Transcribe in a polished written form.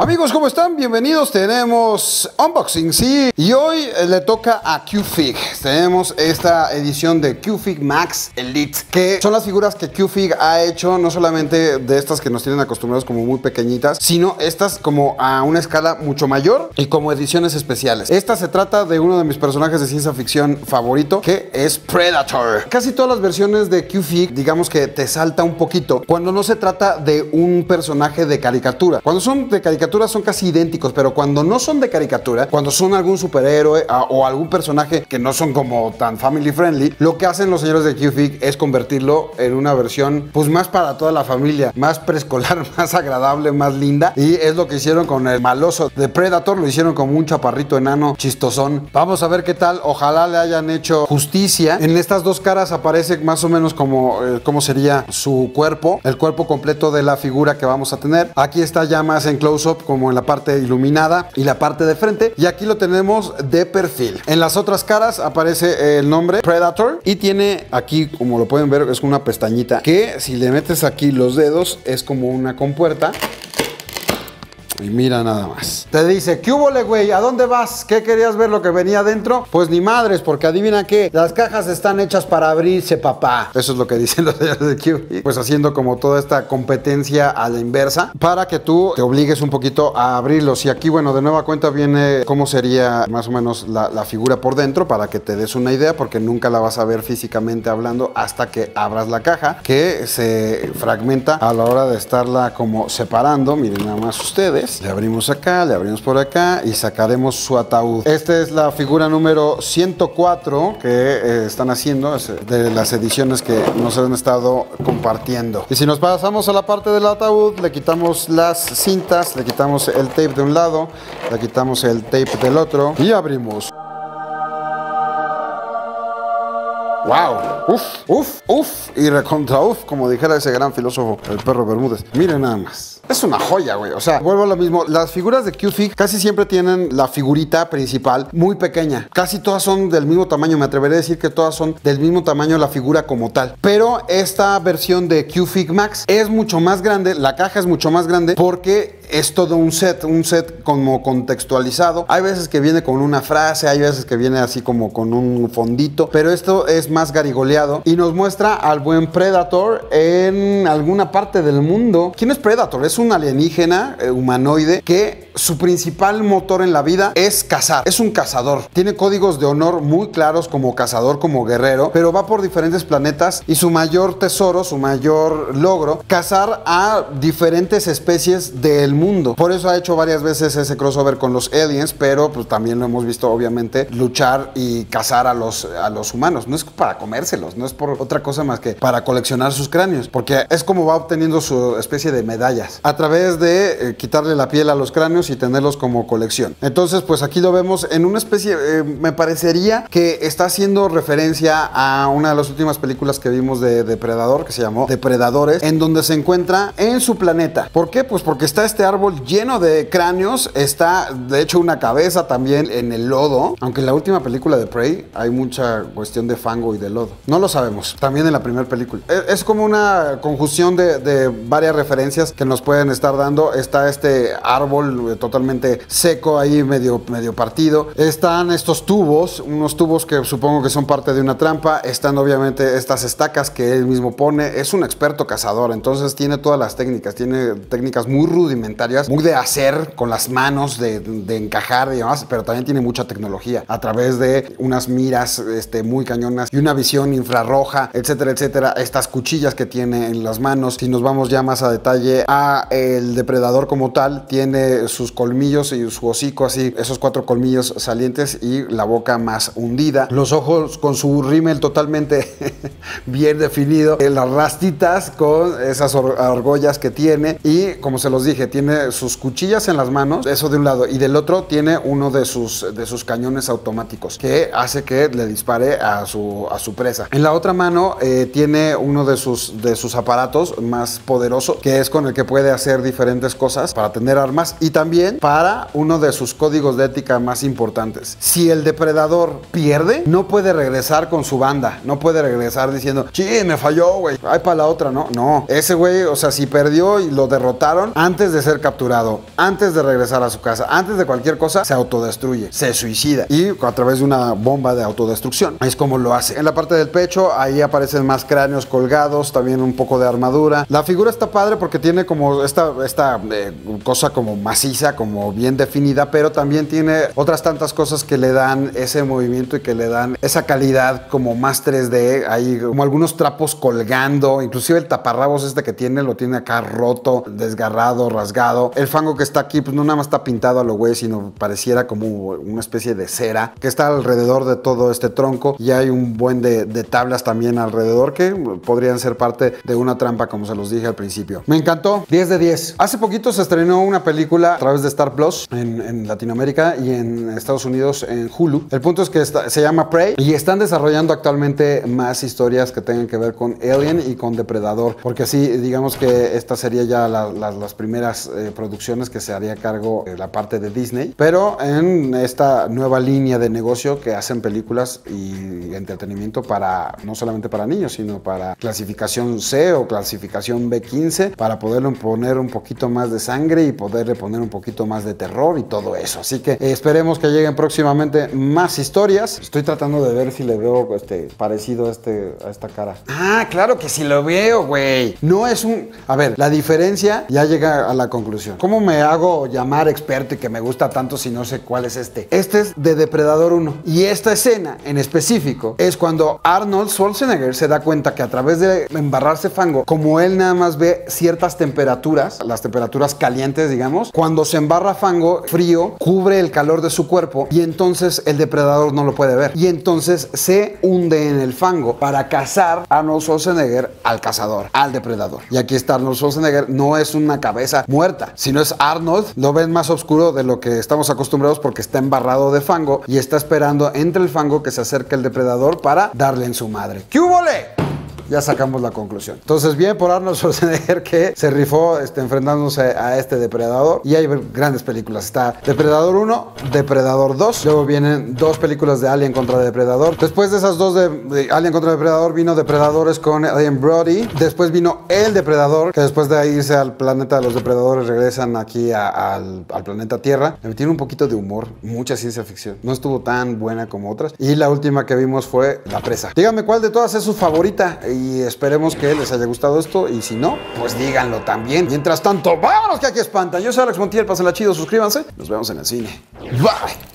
Amigos, ¿cómo están? Bienvenidos, tenemos unboxing, sí. Y hoy le toca a Q-Fig. Tenemos esta edición de Q-Fig Max Elite, que son las figuras que Q-Fig ha hecho, no solamente de estas que nos tienen acostumbrados como muy pequeñitas, sino estas como a una escala mucho mayor y como ediciones especiales. Esta se trata de uno de mis personajes de ciencia ficción favorito, que es Predator. Casi todas las versiones de Q-Fig, digamos que te salta un poquito cuando no se trata de un personaje de caricatura. Cuando son de caricatura son casi idénticos, pero cuando no son de caricatura, cuando son algún superhéroe o algún personaje que no son como tan family friendly, lo que hacen los señores de Q-Fig es convertirlo en una versión pues más para toda la familia, más preescolar, más agradable, más linda, y es lo que hicieron con el maloso de Predator. Lo hicieron como un chaparrito enano chistosón. Vamos a ver qué tal, ojalá le hayan hecho justicia. En estas dos caras aparece más o menos como cómo sería su cuerpo, el cuerpo completo de la figura que vamos a tener. Aquí está ya más en close-up, como en la parte iluminada y la parte de frente, y aquí lo tenemos de perfil. En las otras caras aparece el nombre Predator y tiene aquí, como lo pueden ver, es una pestañita que si le metes aquí los dedos es como una compuerta. Y mira nada más. Te dice, ¿qué hubo, güey? ¿A dónde vas? ¿Qué querías ver lo que venía adentro? Pues ni madres, porque adivina qué. Las cajas están hechas para abrirse, papá. Eso es lo que dicen los señores de Q-Fig. Pues haciendo como toda esta competencia a la inversa para que tú te obligues un poquito a abrirlos. Y aquí, bueno, de nueva cuenta viene cómo sería más o menos la figura por dentro para que te des una idea, porque nunca la vas a ver físicamente hablando hasta que abras la caja, que se fragmenta a la hora de estarla como separando. Miren nada más ustedes. Le abrimos acá, le abrimos por acá y sacaremos su ataúd. Esta es la figura número 104 que están haciendo, es de las ediciones que nos han estado compartiendo. Y si nos pasamos a la parte del ataúd, le quitamos las cintas, le quitamos el tape de un lado, le quitamos el tape del otro y abrimos. ¡Wow! ¡Uf! ¡Uf! ¡Uf! Y recontra uf, como dijera ese gran filósofo, el perro Bermúdez. Miren nada más. Es una joya, güey. O sea, vuelvo a lo mismo. Las figuras de Q-Fig casi siempre tienen la figurita principal muy pequeña. Casi todas son del mismo tamaño. Me atreveré a decir que todas son del mismo tamaño la figura como tal. Pero esta versión de Q-Fig Max es mucho más grande. La caja es mucho más grande porque es todo un set como contextualizado. Hay veces que viene con una frase, hay veces que viene así como con un fondito, pero esto es más garigoleado y nos muestra al buen Predator en alguna parte del mundo. ¿Quién es Predator? Es un alienígena humanoide que su principal motor en la vida es cazar. Es un cazador. Tiene códigos de honor muy claros como cazador, como guerrero, pero va por diferentes planetas y su mayor tesoro, su mayor logro, cazar a diferentes especies del mundo. Por eso ha hecho varias veces ese crossover con los aliens, pero pues también lo hemos visto obviamente luchar y cazar a los humanos. No es para comérselos, no es por otra cosa más que para coleccionar sus cráneos, porque es como va obteniendo su especie de medallas a través de quitarle la piel a los cráneos y tenerlos como colección. Entonces pues aquí lo vemos en una especie, me parecería que está haciendo referencia a una de las últimas películas que vimos de Depredador, que se llamó Depredadores, en donde se encuentra en su planeta. ¿Por qué? Pues porque está este árbol lleno de cráneos, está de hecho una cabeza también en el lodo, aunque en la última película de Prey hay mucha cuestión de fango y de lodo, no lo sabemos, también en la primera película. Es como una conjunción de varias referencias que nos pueden estar dando. Está este árbol totalmente seco ahí medio partido, están estos tubos, unos tubos que supongo que son parte de una trampa, están obviamente estas estacas que él mismo pone. Es un experto cazador, entonces tiene todas las técnicas, tiene técnicas muy rudimentarias, muy de hacer con las manos, de encajar y demás, pero también tiene mucha tecnología a través de unas miras muy cañonas y una visión infrarroja, etcétera, etcétera. Estas cuchillas que tiene en las manos, si nos vamos ya más a detalle a el depredador como tal, tiene sus colmillos y su hocico así, esos 4 colmillos salientes y la boca más hundida, los ojos con su rímel totalmente bien definido, las rastitas con esas argollas que tiene, y como se los dije, tiene sus cuchillas en las manos, eso de un lado, y del otro tiene uno de sus cañones automáticos que hace que le dispare a su presa. En la otra mano tiene uno de sus aparatos más poderosos, que es con el que puede hacer diferentes cosas para tener armas, y también también para uno de sus códigos de ética más importantes. Si el depredador pierde, no puede regresar con su banda, no puede regresar diciendo, sí, me falló, güey, ay, para la otra, no, no. Ese güey, o sea, si perdió y lo derrotaron, antes de ser capturado, antes de regresar a su casa, antes de cualquier cosa, se autodestruye, se suicida, y a través de una bomba de autodestrucción. Es como lo hace. En la parte del pecho, ahí aparecen más cráneos colgados, también un poco de armadura. La figura está padre porque tiene como esta cosa como maciza, como bien definida, pero también tiene otras tantas cosas que le dan ese movimiento y que le dan esa calidad como más 3D, ahí como algunos trapos colgando, inclusive el taparrabos este que tiene, lo tiene acá roto, desgarrado, rasgado. El fango que está aquí, pues no nada más está pintado a lo güey, sino pareciera como una especie de cera que está alrededor de todo este tronco, y hay un buen de tablas también alrededor que podrían ser parte de una trampa, como se los dije al principio. Me encantó, 10 de 10. Hace poquito se estrenó una película a través de Star Plus en Latinoamérica y en Estados Unidos en Hulu. El punto es que se llama Prey y están desarrollando actualmente más historias que tengan que ver con Alien y con Depredador, porque así digamos que esta sería ya las primeras producciones que se haría cargo la parte de Disney, pero en esta nueva línea de negocio que hacen películas y entretenimiento para, no solamente para niños, sino para clasificación C o clasificación B15, para poderle poner un poquito más de sangre y poderle poner un poquito más de terror y todo eso. Así que esperemos que lleguen próximamente más historias. Estoy tratando de ver si le veo parecido a esta cara. Ah, claro que sí lo veo, güey. No es un... A ver, la diferencia ya llega a la conclusión. ¿Cómo me hago llamar experto y que me gusta tanto si no sé cuál es este? Este es de Depredador 1. Y esta escena en específico es cuando Arnold Schwarzenegger se da cuenta que a través de embarrarse fango, como él nada más ve ciertas temperaturas, las temperaturas calientes, digamos, cuando se embarra fango frío, cubre el calor de su cuerpo y entonces el depredador no lo puede ver. Y entonces se hunde en el fango para cazar a Arnold Schwarzenegger al cazador, al depredador. Y aquí está Arnold Schwarzenegger, no es una cabeza muerta, sino es Arnold, lo ven más oscuro de lo que estamos acostumbrados porque está embarrado de fango y está esperando entre el fango que se acerque el depredador para darle en su madre. ¡Qué húbole! Ya sacamos la conclusión. Entonces, bien por Arnold Schwarzenegger que se rifó enfrentándose a este depredador. Y hay grandes películas. Está Depredador 1, Depredador 2. Luego vienen dos películas de Alien contra Depredador. Después de esas dos de Alien contra Depredador vino Depredadores con Alien Brody. Después vino El Depredador, que después de irse al planeta de los depredadores regresan aquí al planeta Tierra. Le metieron un poquito de humor, mucha ciencia ficción. No estuvo tan buena como otras. Y la última que vimos fue La Presa. Díganme cuál de todas es su favorita. Y esperemos que les haya gustado esto. Y si no, pues díganlo también. Mientras tanto, vámonos que aquí espantan. Yo soy Alex Montiel, pásenla chido, suscríbanse. Nos vemos en el cine. Bye.